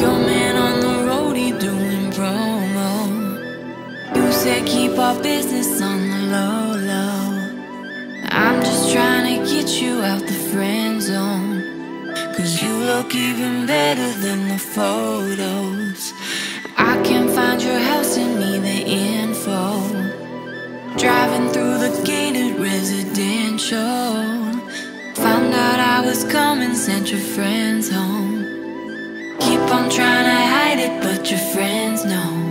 Your man on the road, he doing promo. You said keep our business on the low, low. I'm just trying to get you out the friend zone, cause you look even better than the photos. I can't find your house and need the info. Driving through the gated residential, found out I was coming, sent your friends home. Keep on trying to hide it, but your friends know.